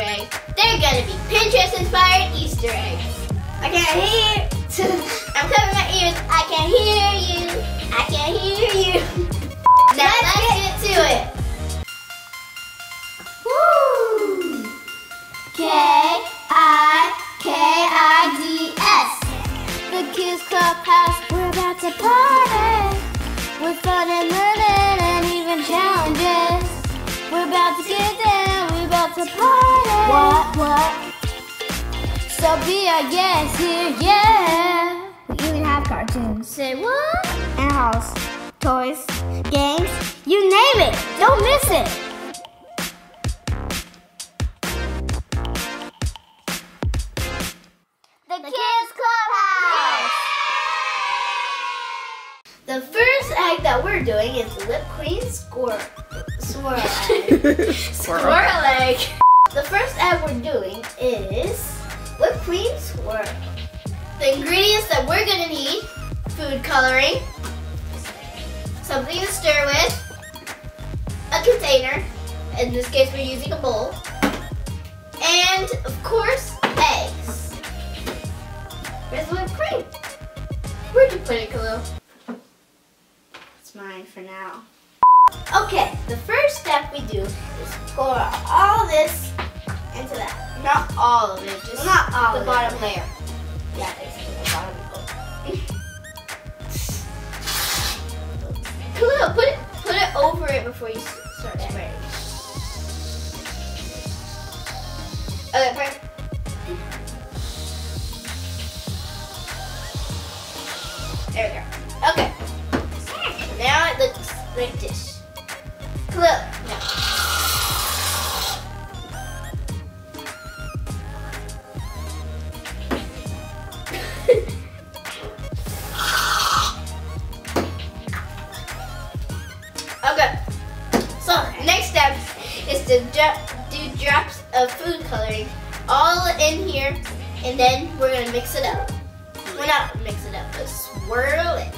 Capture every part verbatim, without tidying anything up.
Easter eggs. They're gonna be Pinterest inspired Easter eggs. I can't hear. I'm covering my ears. I can hear you. I can hear you. Now let's, let's get, get to it. Woo! K I K I D S. The Kids Klubhouse. We're about to party with fun and living and even challenges. We're about to get there. We're about to party. What? What? So be our guest here, yeah. We even have cartoons. Say what? And house, toys, games, you name it. Don't miss it. The Kids Klubhouse. The first act that we're doing is Lip Queen Squirrel. Swirl egg. Squirrel egg. The first act we're doing is Whipped cream swirl. The ingredients that we're gonna need: food coloring, something to stir with, a container, in this case we're using a bowl, and of course, eggs. Where's the whipped cream? Where'd you put it, Kalil? It's mine for now. Okay, the first step we do is pour all this into that. Not all of it, just not all the bottom it. layer. Yeah, basically the bottom layer. Kalil, put it, put it over it before you start spraying. Okay, first. There we go. Okay. Now it looks like this. Kalil, no. Do drops of food coloring all in here, and then we're gonna mix it up. We're not mix it up, but swirl it.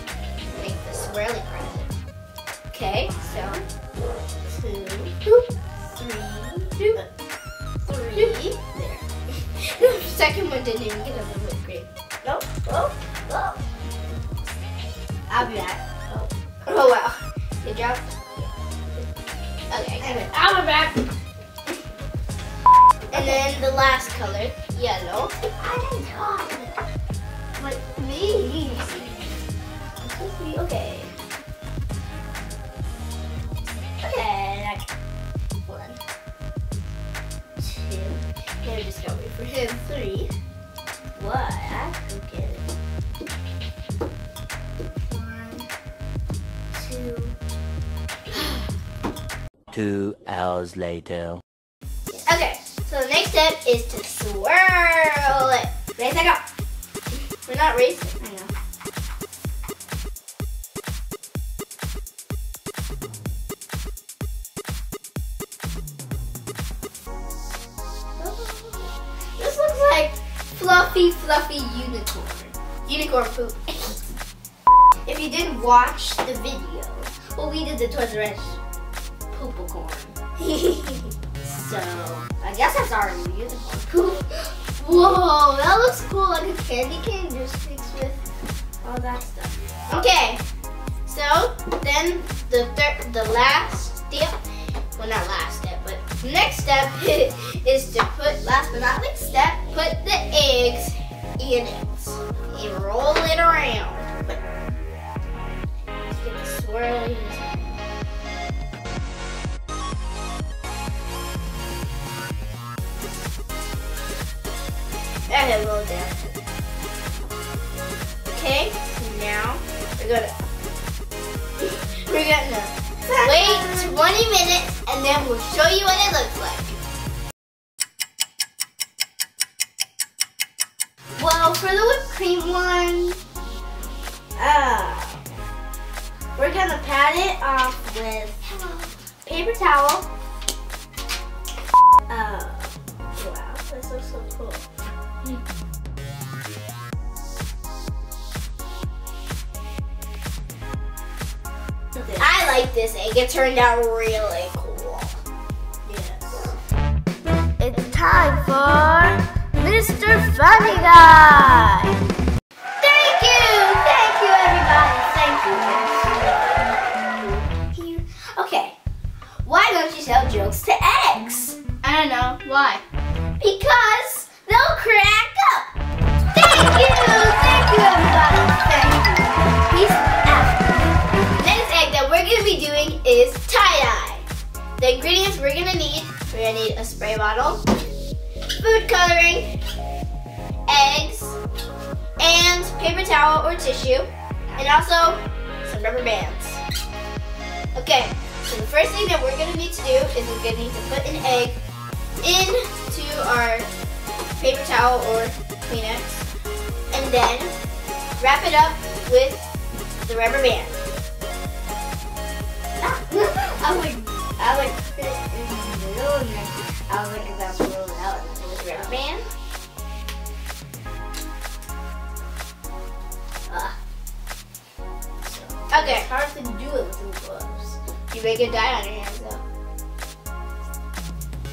Make the swirly part of it. Okay, so two, three, three. There. The second one didn't even get a little bit great. Nope. Oh, oh. I'll be back. Oh, oh wow. It dropped. Okay, I'll be back. And then the last color, yellow. I didn't talk. But me. Okay. Okay, like one, two. Now we just gotta wait for him. Three. What? I could get it. One, two. Two hours later. So the next step is to swirl it. Race I got. We're not racing. I know. This looks like fluffy, fluffy unicorn. Unicorn poop. If you didn't watch the video, well, we did the Toys R Us poopacorn. So, I guess that's already beautiful. Whoa, that looks cool, like a candy cane just mixed with all that stuff. Okay, so then the third, the last step, well not last step, but the next step is to put, last but not least step, put the eggs in it and roll it around. Let's get the swirlies. Okay, roll down. Okay, now we're gonna we're gonna wait twenty minutes and then we'll show you what it looks like. Well, for the whipped cream one, uh, we're gonna pat it off with paper towel. Uh, wow, this looks so cool. I like this egg. It turned out really cool. Yes. It's time. funny guy. Thank you, thank you everybody, thank you. Okay, why don't you tell jokes to eggs? I don't know, why? Because they'll crack up. Thank you, thank you everybody, thank you. Peace out. The next egg that we're gonna be doing is tie-dye. The ingredients we're gonna need, we're gonna need a spray bottle, food coloring, eggs, and paper towel or tissue, and also some rubber bands. Okay, so the first thing that we're gonna need to do is we're gonna need to put an egg into our paper towel or Kleenex, and then wrap it up with the rubber band. I would, I would put it in the middle and then I would get that rolled out with the rubber band. Okay. It's hard to do it with gloves. You make a dye on your hands though.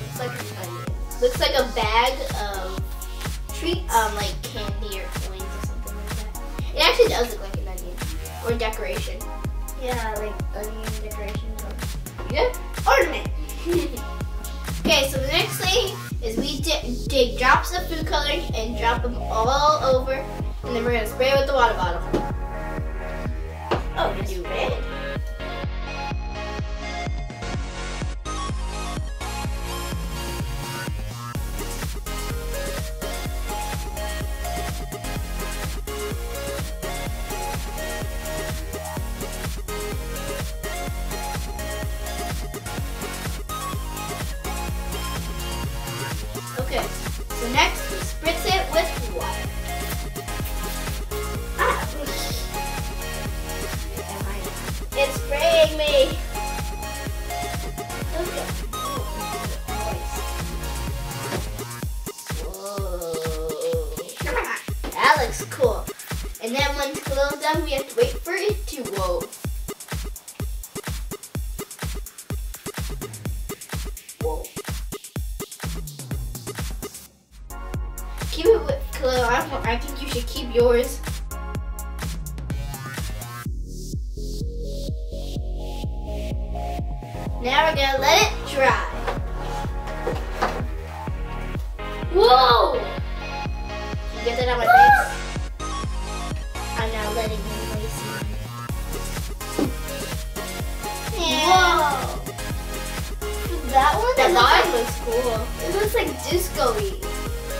Looks like an onion. Looks like a bag of treats, um, like candy or coins or something like that. It actually does look like an onion or decoration. Yeah, like onion decoration. Yeah, ornament. Okay, so the next thing is we take drops of food coloring and drop them all over, and then we're gonna spray it with the water bottle. Oh, we do red. Okay, so next we spritz it with water. It's spraying me. Okay. Whoa. That looks cool. And then when it's a little done, we have to wait for it to whoa. Whoa. Keep it with Kalil. I think you should keep yours. Now we're gonna let it dry. Whoa! Can you get that on my face? I'm now letting you place it. Whoa! That one? That line looks cool. It looks like disco-y.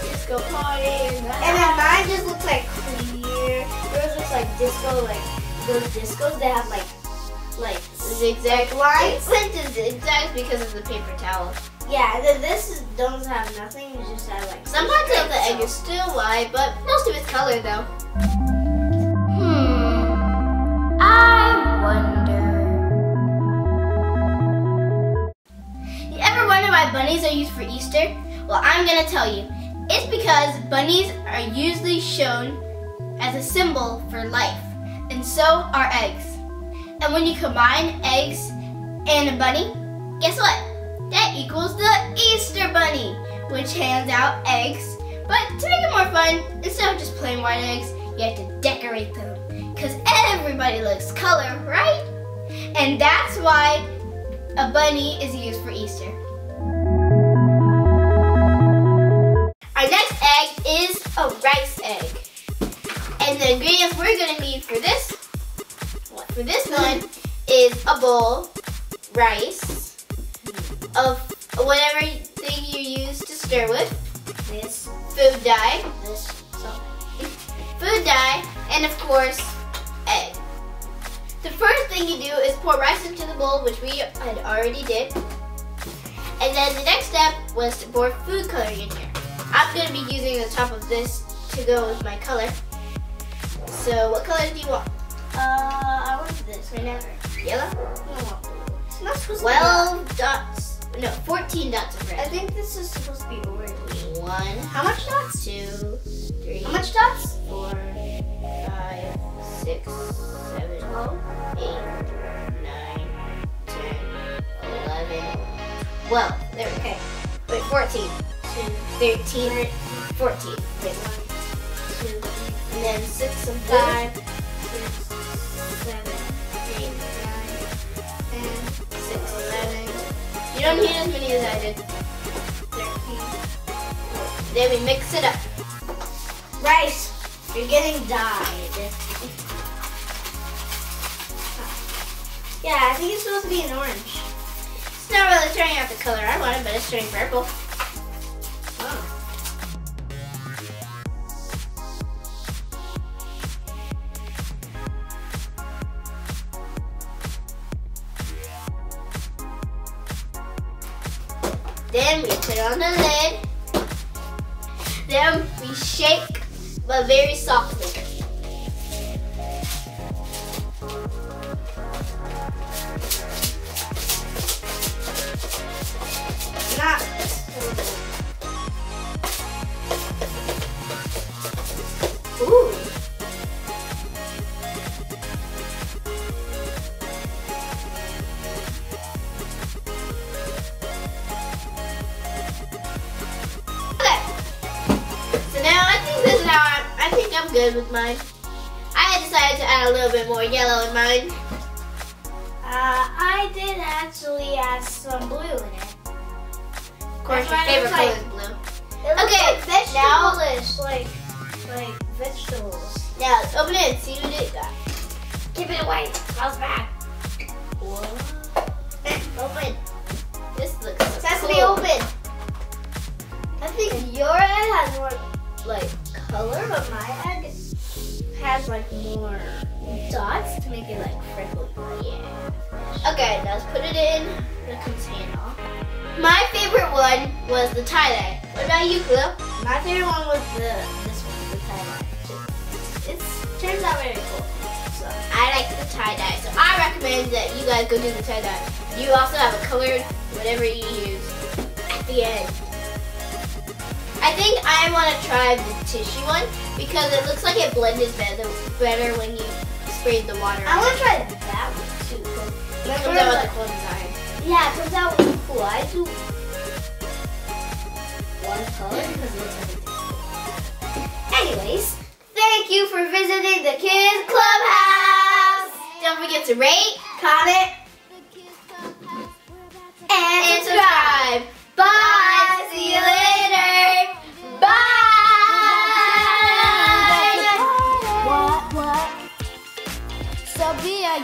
Disco party. And then mine just looks like clear. Yours looks like disco, like those discos that have like like zigzag lines. It went to zigzags because of the paper towel. Yeah, then this is, doesn't have nothing. It just has like sometimes the so. Egg is still white, but most of it's colored though. Hmm. I wonder. You ever wonder why bunnies are used for Easter? Well, I'm gonna tell you. It's because bunnies are usually shown as a symbol for life, and so are eggs. And when you combine eggs and a bunny, guess what? That equals the Easter bunny, which hands out eggs. But to make it more fun, instead of just plain white eggs, you have to decorate them. Because everybody likes color, right? And that's why a bunny is used for Easter. Our next egg is a rice egg. And the ingredients we're going to need for this For this one is a bowl, rice, of whatever thing you use to stir with, this food dye, this salt, food dye, and of course egg. The first thing you do is pour rice into the bowl, which we had already did, and then the next step was to pour food coloring in here. I'm going to be using the top of this to go with my color. So what color do you want? Uh, I want this right now. Yellow? No. It's not supposed well, to be dots. No, fourteen dots of red. I think this is supposed to be orange. One. How much dots? Two. Three. How much dots? Four. Five. Six. Seven. Twelve. Eight. Nine. Ten. Eleven. Twelve. There we go. Okay. Wait, fourteen. Two. Thirteen. fourteen. Wait, one, two, and then six and five, six, seven, eight, nine, ten, six, eleven. You don't need as many as I did. thirteen. Then we mix it up. Rice, you're getting dyed. Yeah, I think it's supposed to be an orange. It's not really turning out the color I wanted, but it's turning purple. Oh. Then we put on the lid. Then we shake, but very softly. Not. Ooh. I'm good with mine. I had decided to add a little bit more yellow in mine. Uh, I did actually add some blue in it. Of course, your favorite color is blue. It looks okay, vegetable-ish, like, like vegetables. Now let's open it and see what it got. Give it away. How's that? Open. This looks so it has cool. to be open. I think your head has more like color, but my egg has like more dots to make it like freckly. Yeah. Okay, now let's put it in the container. My favorite one was the tie-dye. What about you, Kalil? My favorite one was the this one, the tie-dye. It turns out very cool. So I like the tie-dye, so I recommend that you guys go do the tie-dye. You also have a color, whatever you use, at the end. I think I want to try the tissue one because it looks like it blended better, better when you sprayed the water. I want to try that one too. It comes out with a cool design. Yeah, it comes out with a cool. I do one color because it looks like a Anyways, thank you for visiting the Kids Klubhouse. Don't forget to rate, comment, and subscribe. Bye. See you later.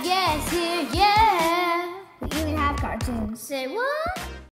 Yes, here, yeah. We even have cartoons. Say what?